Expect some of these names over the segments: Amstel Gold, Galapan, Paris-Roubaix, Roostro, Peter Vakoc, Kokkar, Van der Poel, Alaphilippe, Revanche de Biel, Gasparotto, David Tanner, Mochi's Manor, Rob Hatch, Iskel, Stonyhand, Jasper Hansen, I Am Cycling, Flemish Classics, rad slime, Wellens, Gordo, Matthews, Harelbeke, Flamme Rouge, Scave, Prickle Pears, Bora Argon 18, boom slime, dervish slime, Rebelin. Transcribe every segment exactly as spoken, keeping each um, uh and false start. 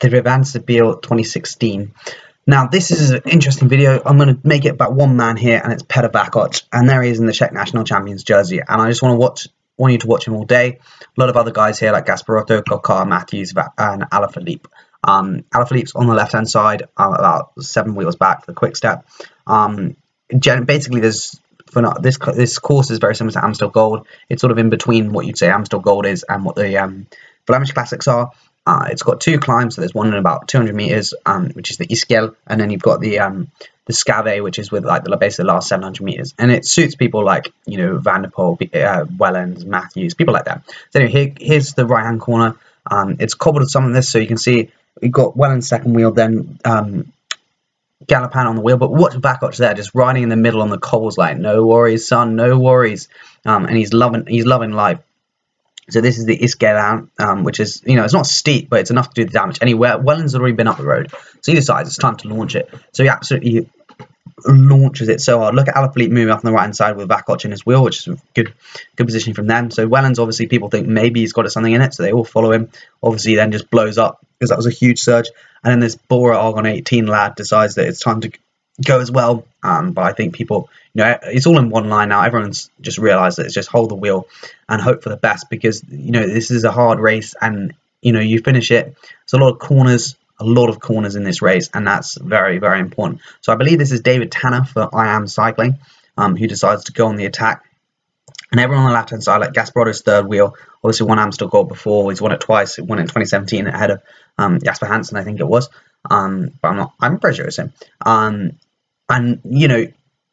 the Revanche de Biel twenty sixteen. Now, this is an interesting video. I'm going to make it about one man here, and it's Peter Vakoc. And there he is in the Czech National Champions jersey. And I just want to watch, want you to watch him all day. A lot of other guys here like Gasparotto, Kokkar, Matthews, and Alaphilippe. Um, Alaphilippe's on the left-hand side, uh, about seven wheels back for the quick step. Um, basically, there's... For not, this this course is very similar to Amstel Gold. It's sort of in between what you'd say Amstel Gold is and what the um, Flemish Classics are. Uh, it's got two climbs, so there's one in about two hundred meters, um, which is the Iskel, and then you've got the um, the Scave, which is with like the basically the last seven hundred meters. And it suits people like you know Van der Poel, uh, Wellens, Matthews, people like that. So anyway, here, here's the right hand corner. Um, it's cobbled with some of this, so you can see we've got Wellens second wheel, then. Um, Galapan on the wheel, but watch Vakoc there, just riding in the middle on the cobbles, like no worries, son, no worries. Um, and he's loving, he's loving life. So this is the Iskel, um, which is, you know, it's not steep, but it's enough to do the damage. Anywhere, Wellens already been up the road, so he decides it's time to launch it. So he absolutely launches it so hard. Look at Alaphilippe moving up on the right hand side with Vakoc in his wheel, which is good, good positioning from them. So Wellens, obviously, people think maybe he's got something in it, so they all follow him. Obviously, he then just blows up because that was a huge surge. And then this Bora Argon eighteen lad decides that it's time to go as well. Um, but I think people, you know, it's all in one line now. Everyone's just realised that it's just hold the wheel and hope for the best because, you know, this is a hard race and, you know, you finish it. It's a lot of corners, a lot of corners in this race, and that's very, very important. So I believe this is David Tanner for I Am Cycling, um, who decides to go on the attack. And everyone on the left-hand side, like Gasparotto's third wheel, obviously won Amstel Gold before. He's won it twice. He won it in twenty seventeen ahead of um, Jasper Hansen, I think it was. Um, but I'm not. I'm pretty sure it's him. Um, and you know,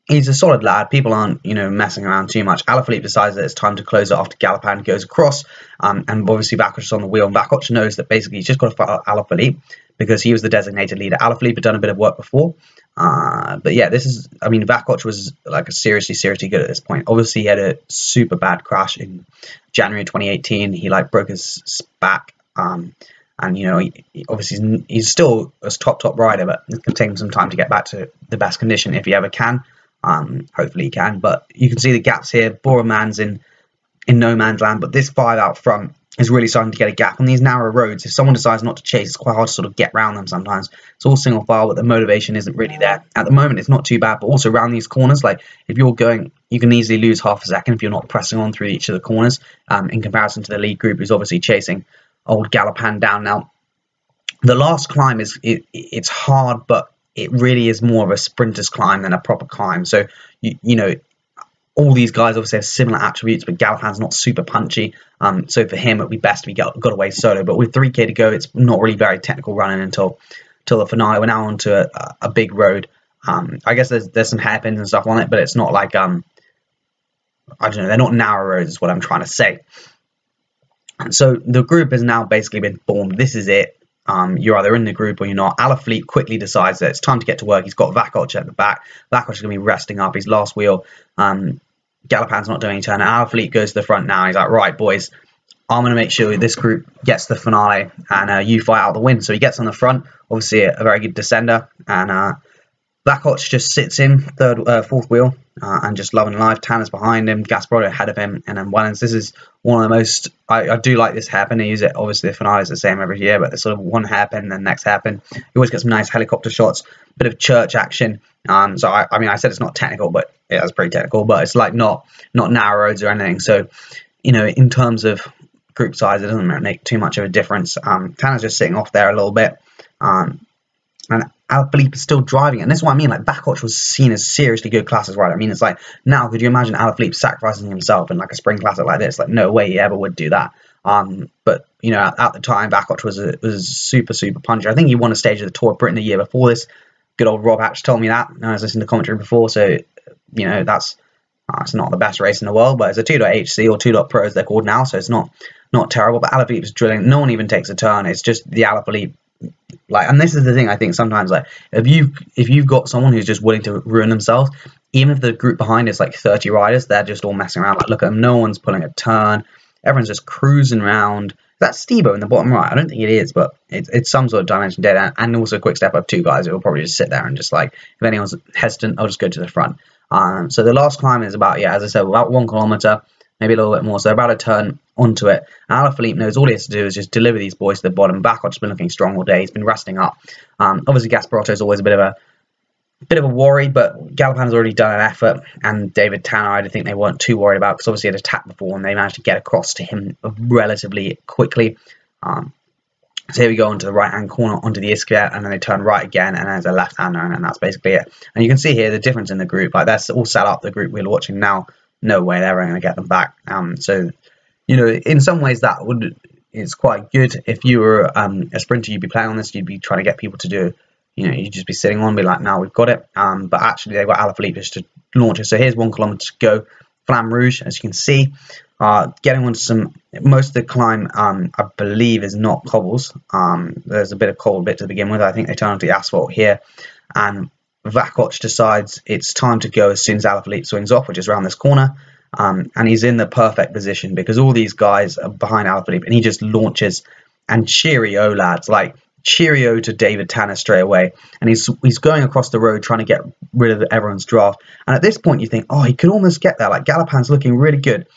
he's a solid lad. People aren't, you know, messing around too much. Alaphilippe decides that it's time to close it after Galapan goes across. Um, and obviously Vakoc's on the wheel, and Vakoc knows that basically he's just got to fight Alaphilippe because he was the designated leader. Alaphilippe had done a bit of work before. Uh, but yeah, this is, I mean, Vakoc was like seriously, seriously good at this point. Obviously, he had a super bad crash in January twenty eighteen. He like broke his back. Um, and, you know, he, obviously, he's still a top, top rider, but it's going to take him some time to get back to the best condition if he ever can. Um, hopefully, he can. But you can see the gaps here. Bora Man's in, in no man's land, but this five out front is really starting to get a gap on these narrow roads. If someone decides not to chase, it's quite hard to sort of get around them sometimes. It's all single file, but the motivation isn't really there. At the moment, it's not too bad, but also around these corners, like if you're going, you can easily lose half a second if you're not pressing on through each of the corners um, in comparison to the lead group who's obviously chasing old Galapan down. Now, the last climb is, it, it's hard, but it really is more of a sprinter's climb than a proper climb. So, you, you know, all these guys obviously have similar attributes, but Galapan's not super punchy. Um, so for him, it would be best if he got, got away solo. But with three K to go, it's not really very technical running until, until the finale. We're now onto a, a big road. Um, I guess there's, there's some hairpins and stuff on it, but it's not like, um, I don't know, they're not narrow roads is what I'm trying to say. And so the group has now basically been formed. This is it. Um, you're either in the group or you're not. Alaphilippe quickly decides that it's time to get to work. He's got Vakoc at the back. Vakoc is going to be resting up his last wheel. Um, Galapan's not doing any turn. Alaphilippe goes to the front now. He's like, right, boys, I'm going to make sure this group gets the finale and uh, you fight out the win. So he gets on the front, obviously a, a very good descender. And uh, Vakoc just sits in third, uh, fourth wheel uh, and just loving life. Tanner's behind him, Gasparotto ahead of him, and then Wellens. This is one of the most, I, I do like this hairpin. They use it, obviously the finale is the same every year, but it's sort of one hairpin, then next hairpin. You always get some nice helicopter shots, bit of church action. Um, so I, I mean, I said it's not technical, but yeah, it's pretty technical, but it's like not not narrow roads or anything. So, you know, in terms of group size, it doesn't make too much of a difference. Um, Tanner's just sitting off there a little bit, um, and Alaphilippe is still driving, and that's what I mean. Like Vakoc was seen as seriously good classes rider. I mean, it's like now could you imagine Alaphilippe sacrificing himself in like a spring classic like this? Like no way he ever would do that. Um, but you know, at, at the time, Vakoc was a, was a super super puncher. I think he won a stage of the Tour of Britain the year before this. Good old Rob Hatch told me that. And I was listening to commentary before, so you know that's uh, it's not the best race in the world, but it's a two point H C or two point Pro as they're called now, so it's not not terrible. But Alaphilippe's drilling. No one even takes a turn. It's just the Alaphilippe. Like, and this is the thing I think sometimes, like if you if you've got someone who's just willing to ruin themselves, even if the group behind is like thirty riders, they're just all messing around. Like, look at them, no one's pulling a turn, everyone's just cruising around. That's Stebo in the bottom right. I don't think it is, but it's, it's some sort of dimension data, and also a quick step up two guys who will probably just sit there and just like if anyone's hesitant, I'll just go to the front. Um, so the last climb is about yeah, as I said, about one kilometer. maybe a little bit more, so about a turn onto it. Alaphilippe knows all he has to do is just deliver these boys to the bottom. Vakoc's been looking strong all day, he's been resting up. Um, obviously Gasparotto is always a bit of a bit of a worry, but Galapan has already done an effort, and David Tanner, I don't think they weren't too worried about, because obviously he had attacked before and they managed to get across to him relatively quickly. Um, so here we go onto the right hand corner, onto the Iskel, and then they turn right again, and there's a left hander, and that's basically it. And you can see here the difference in the group, like that's all set up, the group we're watching now. No way they're going to get them back. Um, so, you know, in some ways that would, it's quite good. If you were um, a sprinter, you'd be playing on this, you'd be trying to get people to do, you know, you'd just be sitting on, be like, now we've got it. Um, but actually they've got Alaphilippe just to launch it. So here's one kilometre to go. Flamme Rouge, as you can see, uh, getting onto some, most of the climb, um, I believe, is not cobbles. Um, there's a bit of cobble bit to begin with. I think they turn onto the asphalt here, and Vakoc decides it's time to go as soon as Alaphilippe swings off, which is around this corner, um, and he's in the perfect position because all these guys are behind Alaphilippe, and he just launches, and cheerio, lads, like cheerio to David Tanner straight away, and he's he's going across the road trying to get rid of everyone's draft. And at this point you think, oh, he could almost get there, like Galapan's looking really good,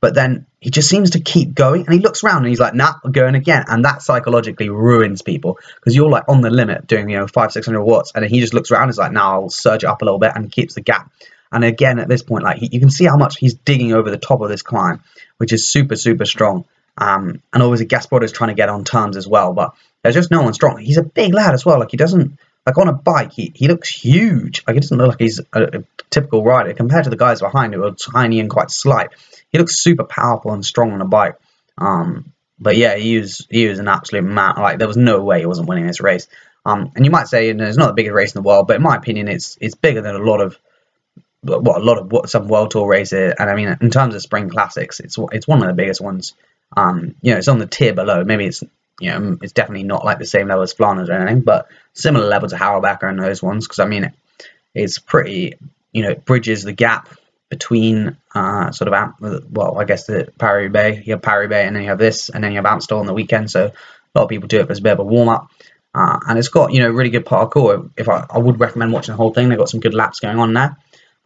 but then he just seems to keep going, and he looks around and he's like, nah, we're going again. And that psychologically ruins people, because you're like on the limit doing, you know, five six hundred watts, and then he just looks around and is like, nah, I'll surge it up a little bit, and keeps the gap. And again at this point, like he, you can see how much he's digging over the top of this climb, which is super super strong. Um, and obviously Gasparotto is trying to get on terms as well, but there's just no one strong. He's a big lad as well, like he doesn't, like on a bike he, he looks huge, like he doesn't look like he's a, a typical rider compared to the guys behind who are tiny and quite slight. He looks super powerful and strong on a bike. Um, but yeah, he was, he was an absolute man, like there was no way he wasn't winning this race. Um, and you might say, you know, it's not the biggest race in the world, but in my opinion it's it's bigger than a lot of what a lot of what some World Tour races, and I mean in terms of Spring Classics it's it's one of the biggest ones. Um, you know, it's on the tier below. Maybe it's, you know, it's definitely not like the same level as Flanders or anything, but similar level to Harelbeke and those ones, because I mean, it, it's pretty, you know, it bridges the gap between uh, sort of, well, I guess the Paris-Roubaix. You have Paris-Roubaix, and then you have this, and then you have Amstel on the weekend, so a lot of people do it as a bit of a warm-up. Uh, and it's got, you know, really good parkour. If I, I would recommend watching the whole thing. They've got some good laps going on there.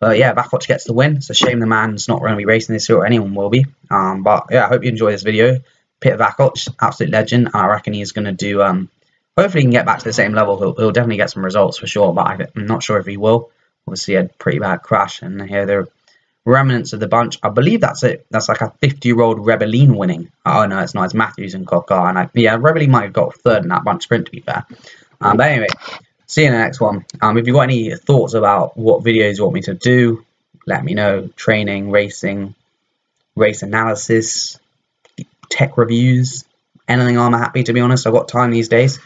But yeah, Vakoc gets the win. It's a shame the man's not going to be racing this year, or anyone will be. Um, but yeah, I hope you enjoy this video. Peter Vakoc, absolute legend. I reckon he's going to do, um, hopefully he can get back to the same level. He'll, he'll definitely get some results for sure, but I'm not sure if he will. Obviously, he had a pretty bad crash, and here the remnants of the bunch. I believe that's it. That's like a fifty-year-old Rebelin winning. Oh, no, it's not. It's Matthews and Kokkar. And I, yeah, Rebelin might have got third in that bunch sprint, to be fair. Um, but anyway, see you in the next one. Um, if you've got any thoughts about what videos you want me to do, let me know. Training, racing, race analysis, tech reviews, anything. I'm happy, to be honest. I've got time these days.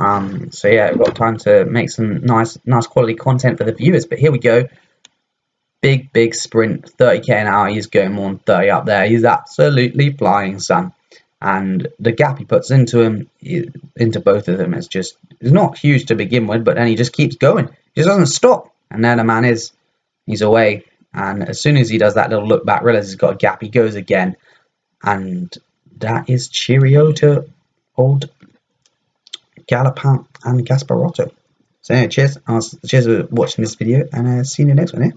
Um, so yeah, I've got time to make some nice, nice quality content for the viewers. But here we go. Big, big sprint, thirty K an hour. He's going more than thirty up there. He's absolutely flying, son. And the gap he puts into him, into both of them, is just, it's not huge to begin with, but then he just keeps going. He just doesn't stop. And there the man is. He's away. And as soon as he does that little look back, realizes he's got a gap, he goes again. And that is cheerio to old Galapan and Gasparotto. So anyway, cheers. I'll, cheers for watching this video, and uh, see you in the next one. Eh?